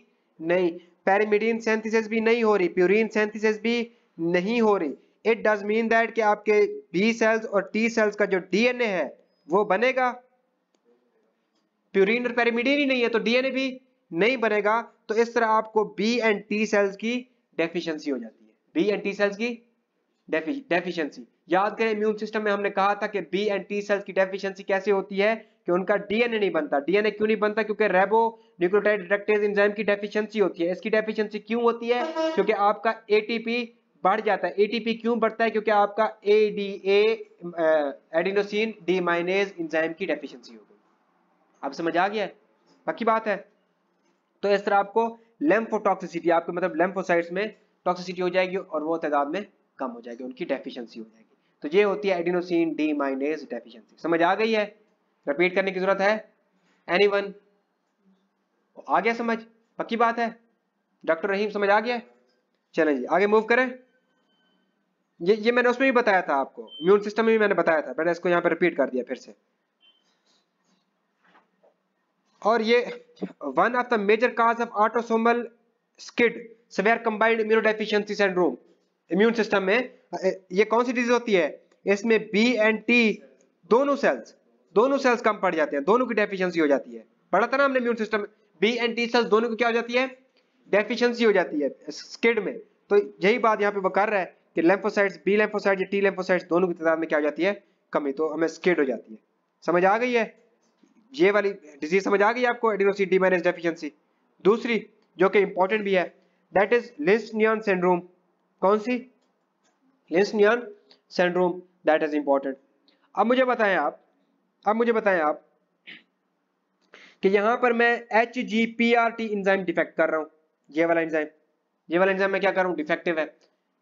नहीं, पैरिमिडीन सिंथेसिस भी नहीं हो रही, प्यूरिन सिंथेसिस भी नहीं हो रही। इट डज मीन दैट कि आपके बी सेल्स और टी सेल्स का जो डीएनए है वो बनेगा, प्यूरिन और पैरिमिडीन ही नहीं है तो डीएनए भी नहीं बनेगा। तो इस तरह आपको बी एंड टी सेल्स की डेफिशिएंसी हो जाती है, बी एंड टी सेल्स की डेफिशिएंसी। याद करें इम्यून सिस्टम में हमने कहा था कि बी एंड टी सेल्स की डेफिशिएंसी कैसे होती है कि उनका डीएनए नहीं बनता। डीएनए क्यों नहीं बनता? क्योंकि रेबोन्यूक्लियोटाइड रिडक्टेज एंजाइम की डेफिशिएंसी होती है। इसकी डेफिशिएंसी क्यों होती है? क्योंकि आपका एटीपी बढ़ जाता है। एटीपी क्यों बढ़ता है? क्योंकि आपका एडीए एडिनोसिन डीमाइनेज एंजाइम की डेफिशिएंसी हो गई। अब समझ आ गया है? पक्की बात है? तो इस तरह आपको लेम्फोटॉक्सिसिटी, आपके मतलब लेम्फोसाइट्स में टॉक्सिसिटी हो जाएगी और वो तादाद में कम हो जाएगी, उनकी डेफिशिएंसी हो जाएगी। तो ये होती है एडिनोसिन डीमाइनेज डेफिशिएंसी। समझ आ गई है? रिपीट करने की जरूरत है? एनीवन आ गया समझ? पक्की बात है? डॉक्टर रहीम समझ आ गया? चलें जी आगे मूव करें। ये मैंने उसमें भी बताया था आपको, इम्यून सिस्टम में भी मैंने बताया था, मैंने इसको यहाँ पर रिपीट कर दिया फिर से। और ये one of the major cause of autosomal SCID severe combined immunodeficiency syndrome. Immune system में ये कौन सी डिजीज होती है? इसमें बी एंड टी दोनों सेल्स कम पड़ जाते हैं, दोनों की डेफिशिएंसी हो जाती है। पढ़ा था ना हमने इम्यून सिस्टम में बी एंड टी सेल्स दोनों की क्या हो जाती है? डेफिशिएंसी हो जाती है स्किड में। तो यही बात यहाँ पे वो कर रहा है कि लेम्फोसाइट्स, बी लेम्फोसाइट्स या टी लेम्फोसाइट्स दोनों की तादाद में क्या हो जाती है? कमी, तो हमें स्किड हो जाती है। समझ आ गई है? ये वाली डिजीज समझ आ गई आपको, एडिनोसिन डीमाइनेज डेफिशिएंसी। दूसरी जो कि इंपॉर्टेंट भी है, दैट इज लिस्नियन सिंड्रोम। कौन सी? Lesch Nyhan syndrome, that is important. अब मुझे बताएं आप कि यहाँ पर मैं HGPRT एंजाइम डिफेक्ट कर रहा हूँ। ये वाला एंजाइम मैं क्या कर रहा हूँ? डिफेक्टिव है,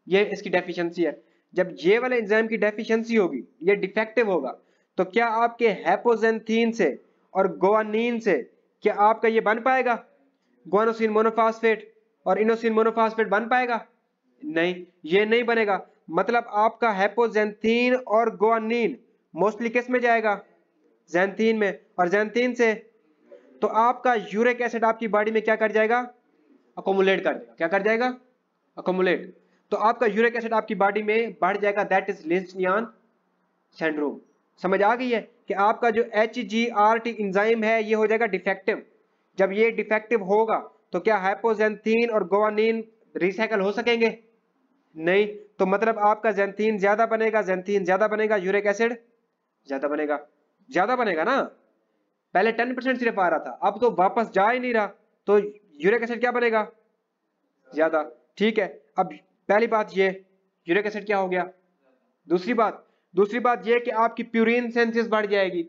ये इसकी डेफिशिएंसी है। जब ये वाला एंजाइम की डेफिशिएंसी होगी, ये डिफेक्टिव होगा, तो क्या आपके हैपोक्सैंथीन से और गुआनिन से क्या आपका ये बन पाएगा? गुआनोसिन मोनोफॉस्फेट और इनोसिन मोनोफॉस्फेट बन पाएगा? नहीं, ये नहीं बनेगा। मतलब आपका हाइपोक्सैंथीन और गुआनिन मोस्टली किस में जाएगा, जैंथीन में, और जैंथीन से तो आपका यूरिक एसिड आपकी बॉडी में क्या कर जाएगा, अकोमुलेट कर जाएगा, क्या कर जाएगा, अकोमुलेट। तो आपका यूरिक एसिड आपकी बॉडी में बढ़ जाएगा, दैट इज लेश्नियान सिंड्रोम। समझ आ गई है कि आपका जो HGRT एंजाइम है ये हो जाएगा डिफेक्टिव। जब ये डिफेक्टिव होगा तो क्या हाइपोक्सैंथीन और गुआनिन रिसाइकल हो सकेंगे, नहीं। तो मतलब आपका जैंथीन ज्यादा बनेगा, जैंथीन ज्यादा बनेगा, यूरिक एसिड ज्यादा बनेगा, ज्यादा बनेगा ना। पहले 10% सिर्फ आ रहा था, अब तो वापस जा ही नहीं रहा, तो यूरिक एसिड क्या बनेगा, ज्यादा। ठीक है, अब पहली बात ये यूरिक एसिड क्या हो गया। दूसरी बात ये कि आपकी प्यूरिन सेंसेस बढ़ जाएगी।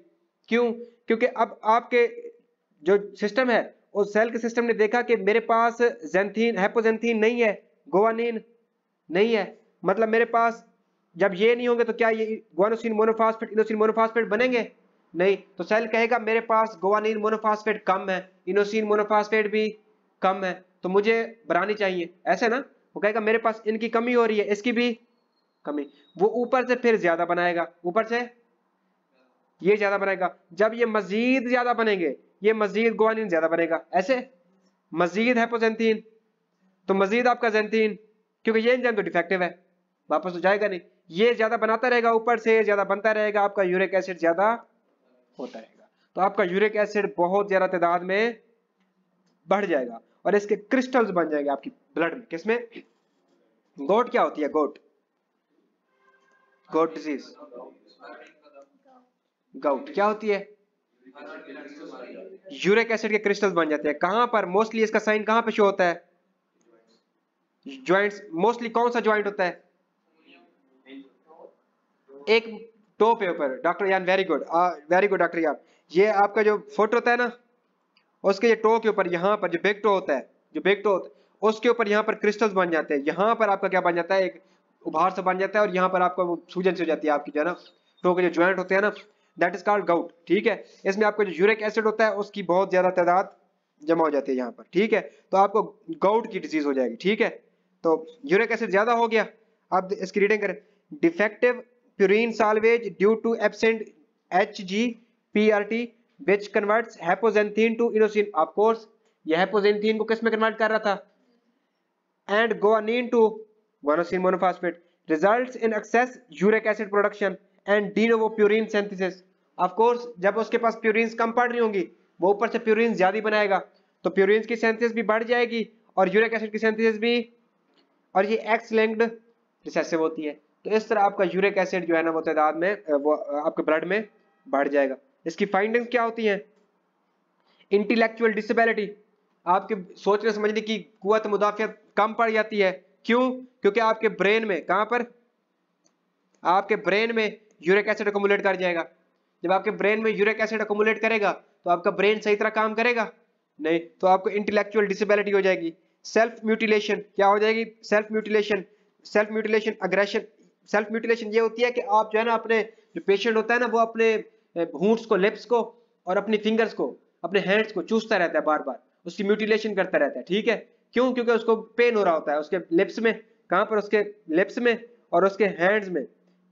क्यों? क्योंकि अब आपके जो सिस्टम है उस सेल के सिस्टम ने देखा कि मेरे पास जैंथीन, हाइपोक्सैंथीन नहीं है, गुआनिन नहीं है, मतलब मेरे पास जब ये नहीं होंगे तो क्या ये गुआनोसिन मोनोफॉस्फेट, इनोसिन मोनोफॉस्फेट बनेंगे, नहीं। तो सेल कहेगा मेरे पास गुआनिन मोनोफॉस्फेट कम है, इनोसिन मोनोफॉस्फेट भी कम है, तो मुझे बनानी चाहिए, ऐसे ना। वो कहेगा मेरे पास इनकी कमी हो रही है, इसकी भी कमी, वो ऊपर से फिर ज्यादा बनाएगा, ऊपर से ये ज्यादा बनाएगा। जब ये मजीद ज्यादा बनेंगे, ये मजीद गुआनिन ज्यादा बनेगा, ऐसे मजीद हाइपोक्सैंथीन, तो मजीद आपका जैंथीन, क्योंकि ये एंजाइम तो डिफेक्टिव है, वापस तो जाएगा नहीं, ये ज्यादा बनाता रहेगा, ऊपर से ज्यादा बनता रहेगा, आपका यूरिक एसिड ज्यादा होता रहेगा। तो आपका यूरिक एसिड बहुत ज्यादा तादाद में बढ़ जाएगा और इसके क्रिस्टल्स बन जाएंगे आपकी ब्लड में। किसमें? गोट। क्या होती है गोट? गोट डिजीज, गाउट क्या होती है? यूरिक एसिड के क्रिस्टल्स बन जाते हैं। कहां पर मोस्टली इसका साइन कहां पे शो होता है? जॉइंट्स। मोस्टली कौन सा जॉइंट होता है? एक टो पे ऊपर। Doctor Nyhan very good doctor Nyhan. ये आपका जो फुट होता है ना, उसके ये टो के ऊपर यहाँ पर जो बिग टो होता है उसके ऊपर यहाँ पर क्रिस्टल्स बन जाते हैं। यहाँ पर आपका क्या बन जाता है? एक उभार से बन जाता है और यहाँ पर आपका वो सूजन से हो जाती है आपकी, जो है ना, टो के जो ज्वाइंट होते हैं ना, दैट इज कॉल्ड गाउट। ठीक है, इसमें आपका जो यूरिक एसिड होता है उसकी बहुत ज्यादा तादाद जमा हो जाती है यहाँ पर। ठीक है, तो आपको गाउट की डिजीज हो जाएगी। ठीक है, तो यूरिक एसिड ज्यादा हो गया। अब इसकी रीडिंग करें। Defective purine salvage due to absent HGPRT which converts hypoxanthine to inosine. Of course ये हाइपोक्सैंथीन को किस में कन्वर्ट कर रहा था? And guanine to guanosine monophosphate results in excess uric acid production and de novo purine synthesis. Of course, जब उसके पास purines कम पड़ रही होंगी, वो ऊपर से प्यूरिन्स ज्यादा बनाएगा, तो प्यूरिन्स की सिंथेसिस भी बढ़ जाएगी और यूरिक एसिड की सिंथेसिस भी, और ये एक्स लिंक्ड रिसेसिव होती है। तो इस तरह आपका यूरिक एसिड जो है ना, वो तादाद में, वो आपके ब्लड में बढ़ जाएगा। इसकी फाइंडिंग्स क्या होती हैं? इंटेलेक्चुअल डिसेबिलिटी, आपके सोचने समझने की कुव्वत मुदाफियत कम पड़ जाती है। क्यों? क्योंकि आपके ब्रेन में, कहां पर, आपके ब्रेन में यूरिक एसिड अकोमुलेट कर जाएगा। जब आपके ब्रेन में यूरिक एसिड अकोमुलेट करेगा तो आपका ब्रेन सही तरह काम करेगा नहीं, तो आपको इंटेलेक्चुअल डिसेबिलिटी हो जाएगी। सेल्फ म्यूटिलेशन क्या हो जाएगी? Self mutilation aggression. Self mutilation ये होती है कि आप जो है ना, अपने जो पेशेंट होता है ना, वो अपने होंट्स को, लिप्स को और अपनी फिंगर्स को, अपने हैंड्स को चूसता रहता है, बार बार उसकी म्यूटिलेशन करता रहता है। ठीक है, क्यों? क्योंकि उसको पेन हो रहा होता है उसके लिप्स में, कहां पर, उसके लिप्स में और उसके हैंड्स में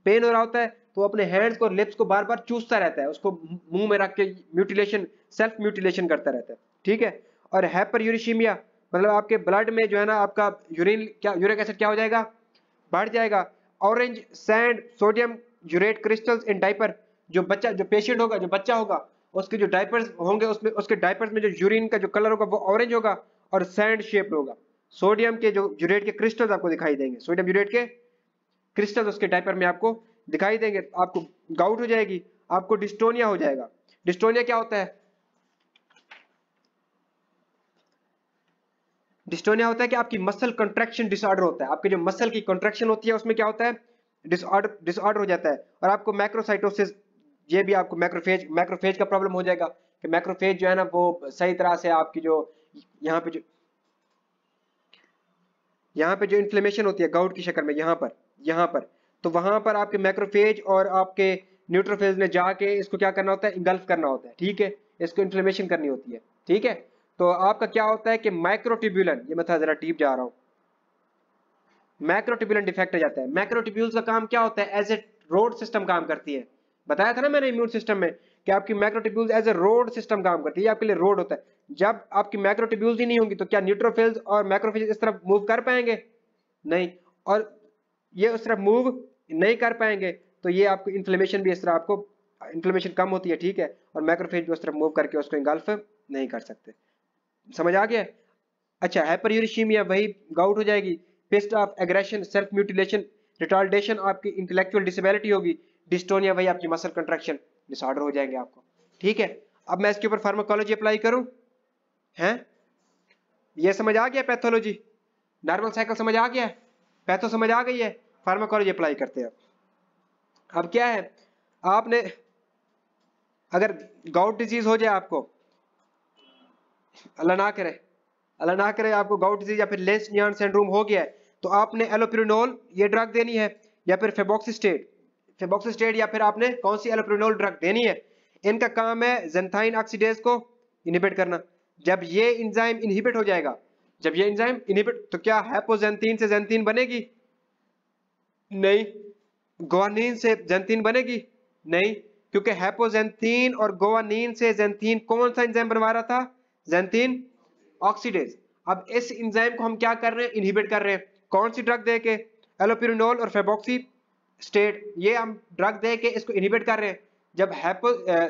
पेन हो रहा होता है, तो अपने हैंड्स को, लिप्स को बार बार चूसता रहता है, उसको मुंह में रख के म्यूटिलेशन, सेल्फ म्यूटिलेशन करता रहता है। ठीक है, और हाइपरयूरिसीमिया मतलब आपके ब्लड में जो है ना, आपका यूरिक एसिड क्या हो जाएगा? बढ़ जाएगा। Orange sand sodium urate crystals in diaper, जो पेशेंट होगा उसके जो डायपर्स होंगे, उसमें उसके डायपर्स में जो यूरिन का जो कलर होगा वो ऑरेंज होगा और सैंड शेप होगा। सोडियम के जो यूरेट के क्रिस्टल्स आपको दिखाई देंगे, सोडियम यूरेट के क्रिस्टल्स उसके डायपर में आपको दिखाई देंगे। आपको गाउट हो जाएगी, आपको डिस्टोनिया हो जाएगा। डिस्टोनिया क्या होता है? डिस्टोनिया होता है कि आपकी मसल कंट्रैक्शन डिसऑर्डर होता है। आपके जो मसल की कंट्रैक्शन होती है उसमें क्या होता है? डिसऑर्डर हो जाता है। और आपको मैक्रोसाइटोसिस, ये भी आपको मैक्रोफेज का प्रॉब्लम हो जाएगा कि मैक्रोफेज जो है ना, वो सही तरह से आपकी जो यहाँ पे जो इन्फ्लेमेशन होती है गाउट की शक्ल में, यहाँ पर तो वहां पर आपके मैक्रोफेज और आपके न्यूट्रोफेज ने जाके इसको क्या करना होता है? इंगल्फ करना होता है। ठीक है, इसको इन्फ्लेमेशन करनी होती है। ठीक है, तो आपका क्या होता है कि माइक्रोट्यूब्यूलन, ये मैं थोड़ा जरा डीप जा रहा हूँ, मैक्रोट्यूब्यूलन डिफेक्ट हो जाता है। मैक्रोट्यूब्यूल्स का काम क्या होता है? एज ए रोड सिस्टम काम करती है। बताया था ना मैंने इम्यून सिस्टम में कि आपकी मैक्रोट्यूब्यूल्स एज ए रोड सिस्टम काम करती है, आपके लिए रोड होता है। जब आपकी मैक्रोट्यूब्यूल्स ही नहीं होंगी तो क्या न्यूट्रोफिल्स और मैक्रोफेजेस इस तरफ मूव कर पाएंगे? नहीं, और ये उस तरफ मूव नहीं कर पाएंगे तो ये आपको इन्फ्लेमेशन भी इस तरह, आपको इन्फ्लेमेशन कम होती है, ठीक है, और मैक्रोफेज भी उस तरफ मूव करके उसको इंगल्फ नहीं कर सकते। समझ आ गया? अच्छा, हाइपरयूरिशीमिया वही गाउट हो जाएगी। Paste of aggression, self mutilation, retardation आपकी इंटेलेक्चुअल डिसेबिलिटी होगी। डिस्टोनिया वही आपकी मसल कंट्रैक्शन डिसऑर्डर हो जाएंगे आपको, ठीक है। अब मैं इसके ऊपर फार्माकोलॉजी अप्लाई करूं, हैं? ये समझ आ गया पैथोलॉजी, नॉर्मल साइकिल समझ आ गया, पैथो समझ आ गई है, फार्माकोलॉजी अप्लाई करते हैं। अब क्या है, आपने अगर गाउट डिजीज हो जाए आपको, अल्लाह ना करे, अल्लाह ना करे आपको गाउट डिजीज या फिर लेश-निहान सिंड्रोम हो गया है, तो आपने एलोप्यूरिनोल ये ड्रग देनी है या फिर फेबॉक्सिस्टेट या फिर आपने कौन सी एलोप्यूरिनोल ड्रग देनी है। इनका काम है ज़ेंथाइन ऑक्सीडेज को इनहिबिट करना। जब ये एंजाइम इनहिबिट हो जाएगा, जब ये एंजाइम इनहिबिट, तो क्या हाइपोजेंथीन से ज़ेंथीन बनेगी? नहीं। ग्वानीन से ज़ेंथीन बनेगी? नहीं, क्योंकि हाइपोजेंथीन और ग्वानीन से ज़ेंथीन कौन सा एंजाइम बनवा रहा था? Xanthine oxidase. अब इस एंजाइम को हम क्या कर रहे हैं? इनहिबिट कर रहे हैं। कौन सी ड्रग देके? एलोप्यूरिनोल और फेबॉक्सिस्टेट, ये हम ड्रग देके इसको इनहिबिट कर रहे हैं। जब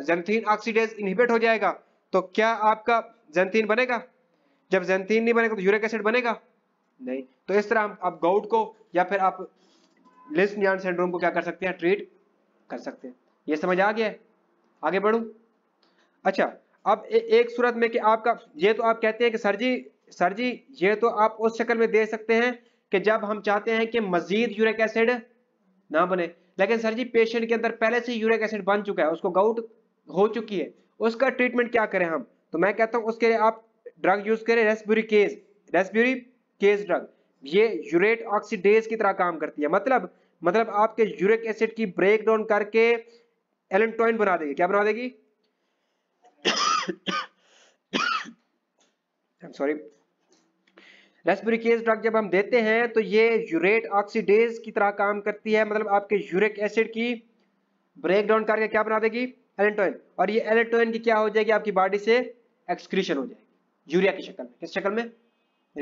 ज़ेंथीन ऑक्सीडेज इनहिबिट हो जाएगा तो क्या आपका ज़ेंथीन बनेगा? जब ज़ेंथीन नहीं बनेगा तो यूरिक एसिड बनेगा? नहीं। तो इस तरह हम आप गाउट को या फिर आप लेश-निहान सिंड्रोम को क्या कर सकते हैं? ट्रीट कर सकते हैं। ये समझ आ गया है? आगे बढ़ूं? अच्छा, अब एक सूरत में कि आपका ये, तो आप कहते हैं कि सर जी ये तो आप उस शक्ल में दे सकते हैं कि जब हम चाहते हैं कि मजीद यूरिक एसिड ना बने, लेकिन सर जी पेशेंट के अंदर पहले से यूरिक एसिड बन चुका है, उसको गाउट हो चुकी है, उसका ट्रीटमेंट क्या करें हम? तो मैं कहता हूँ उसके लिए आप ड्रग यूज करें, रेस्ब्यूरिकेज ड्रग। ये यूरेट ऑक्सीडेज की तरह काम करती है, मतलब आपके यूरिक एसिड की ब्रेक डाउन करके एलंटॉइन बना देगी। क्या बना देगी? सॉरी, रेस्ब्यूरिकेज ड्रग जब हम देते हैं तो ये यूरेट ऑक्सीडेज की तरह काम करती है, मतलब आपके यूरिक एसिड की ब्रेक डाउन करके क्या बना देगी? एलंटॉइन। और ये एलंटॉइन की क्या हो जाएगी? आपकी बॉडी से एक्सक्रीशन हो जाएगी यूरिया की शक्ल में। किस शक्ल में?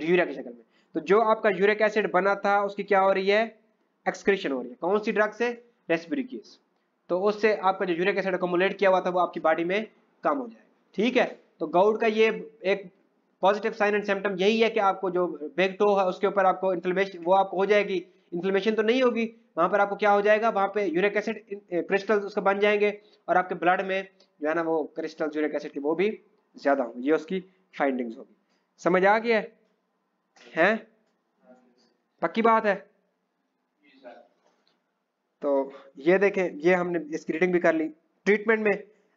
यूरिया की शक्ल में। तो जो आपका यूरिक एसिड बना था उसकी क्या हो रही है? एक्सक्रीशन हो रही है। कौन सी ड्रग से? रेस्ब्यूरिकेज। तो उससे आपका जो यूरिक एसिड अक्युमुलेट किया हुआ था वो आपकी बॉडी में कम हो जाएगा, ठीक है। तो गाउट का ये एक पॉजिटिव साइन एंड सिम्टम यही है कि आपको जो बैक टो है उसके ऊपर आपको इन्फ्लेमेशन, वो आपको हो जाएगी, इन्फ्लेमेशन तो नहीं होगी, वहां पर आपको क्या हो जाएगा? वहां पे यूरिक एसिड क्रिस्टल्स उसका बन जाएंगे और आपके ब्लड में जो है ना वो क्रिस्टल्स यूरिक एसिड के वो भी ज्यादा होंगे। ये उसकी फाइंडिंग्स होगी। समझ आ गया है? पक्की बात है? तो ये देखें, ये हमने इसकी रीडिंग भी कर ली। ट्रीटमेंट में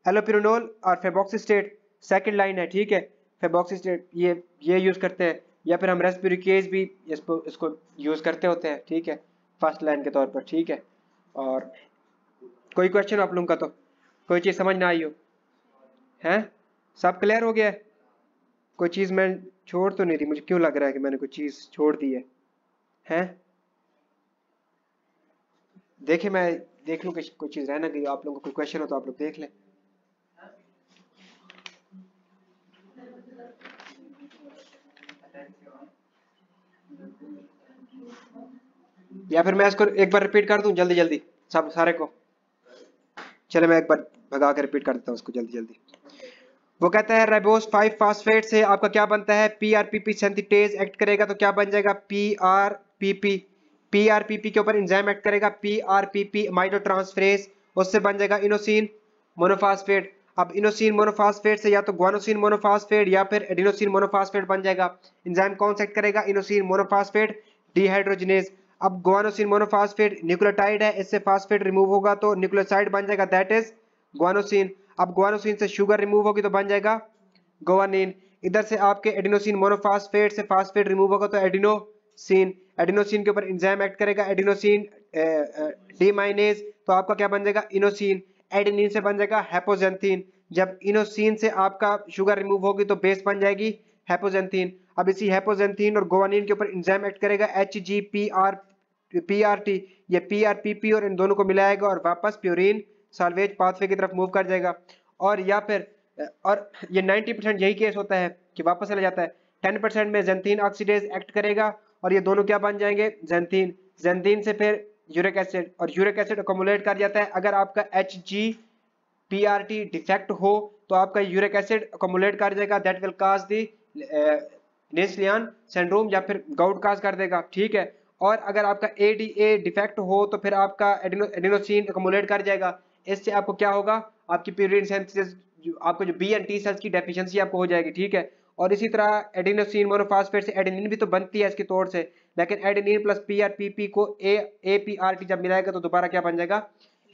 एलोप्यूरिनोल और फेबॉक्सिस्टेट सेकंड लाइन है, ठीक है। फेबॉक्सिस्टेट ये यूज करते हैं या फिर हम रेस्ब्यूरिकेज भी इसको यूज करते होते हैं, ठीक है, फर्स्ट लाइन के तौर पर, ठीक है। और कोई क्वेश्चन आप लोगों का? तो कोई चीज समझ ना आई हो? हैं, सब क्लियर हो गया है? कोई चीज मैं छोड़ तो नहीं दी? मुझे क्यों लग रहा है कि मैंने कोई चीज छोड़ दी है? हैं, देखिए मैं देख लूं कि कोई चीज रह ना गई। आप लोगों को कोई क्वेश्चन हो तो आप लोग देख लें। या फिर मैं इसको एक बार रिपीट कर दूं जल्दी जल्दी सब सारे को? चले, मैं एक बार भगा के रिपीट कर देता हूं उसको जल्दी जल्दी। वो कहता है राइबोस 5 फास्फेट से आपका क्या बनता है? पीआरपीपी सिंथेटेज एक्ट करेगा तो क्या बन जाएगा? पीआरपीपी के ऊपर एंजाइम एक्ट करेगा, पीआरपीपी अमाइडोट्रांसफरेज, उससे बन जाएगा इनोसिन मोनोफॉस्फेट। अब इनोसिन मोनोफॉस्फेट से या तो गुआनोसिन मोनोफॉस्फेट या फिर एडेनोसिन मोनोफॉस्फेट बन जाएगा। एंजाइम कौन सा एक्ट करेगा? Inosine monophosphate dehydrogenase. अब गुआनोसिन मोनोफॉस्फेट न्यूक्लियोटाइड है, इससे फॉस्फेट रिमूव होगा तो न्यूक्लियोसाइड बन जाएगा, दैट इज गुआनोसिन। अब गुआनोसिन से शुगर रिमूव होगी तो बन जाएगा गुआनिन। इधर से आपके एडेनोसिन मोनोफॉस्फेट से फॉस्फेट रिमूव होगा तो एडेनोसिन। एडेनोसिन के ऊपर एंजाइम एक्ट करेगा एडेनोसिन डीमाइनेज, तो आपका क्या बन जाएगा? इनोसिन। एडेनिन से बन जाएगा हाइपोजेंथीन। जब इनोसिन से आपका शुगर रिमूव होगी तो बेस बन जाएगी हैपोजेंथीन। अब इसी हैपोजेंथीन और ग्वानिन के ऊपर इंजाइम एक्ट करेगा HGPRT या PRPP और इन दोनों को मिलाएगा और वापस प्यूरिन साल्वेज पाथवे की तरफ मूव कर जाएगा। और या फिर और ये 90% यही केस होता है कि वापस चला जाता है। 10% में xanthine oxidase एक्ट करेगा और ये दोनों क्या बन जाएंगे xanthine। xanthine से फिर यूरिक एसिड और यूरिक एसिड अकोमुलेट कर जाता है। अगर आपका HGPRT डिफेक्ट हो तो आपका यूरिक एसिड अकोमुलेट कर जाएगा, that will cause the Lesch Nyhan syndrome या फिर गाउट काज कर देगा, ठीक है। और अगर आपका ADA डिफेक्ट हो तो फिर आपका एडेनोसिन अकोमुलेट कर जाएगा। इससे आपको क्या होगा, आपकी प्यूरिन सिंथेसिस आपको जो B and T सेल्स की डेफिशिएंसी आपको हो जाएगी, ठीक है। और इसी तरह एडेनोसिन मोनोफॉस्फेट से एडेनिन भी तो बनती है इसके तौर से, लेकिन एडेनिन प्लस PRPP को APRT जब मिलाएगा तो दोबारा क्या बन जाएगा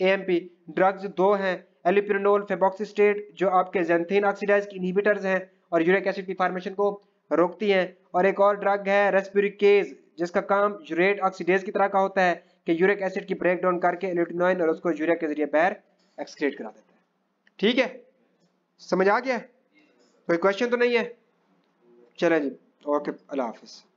AMP। ड्रग्स दो हैं, एलोपुरिनोल फेबुक्सोस्टेट जो आपके xanthine ऑक्सीडेज की इनहिबिटर्स हैं और यूरिक एसिड की फॉर्मेशन को रोकती हैं। और एक और ड्रग है रसबुरिकेज जिसका काम यूरेट ऑक्सीडेज की तरह का होता है कि यूरिक एसिड की ब्रेकडाउन करके एल्यूटिनोइन और उसको यूरिया के जरिए बाहर एक्सक्रीट करा देता है, ठीक है। समझ आ गया, कोई क्वेश्चन तो नहीं है? चले जी, ओके, अल्लाह हाफिज़।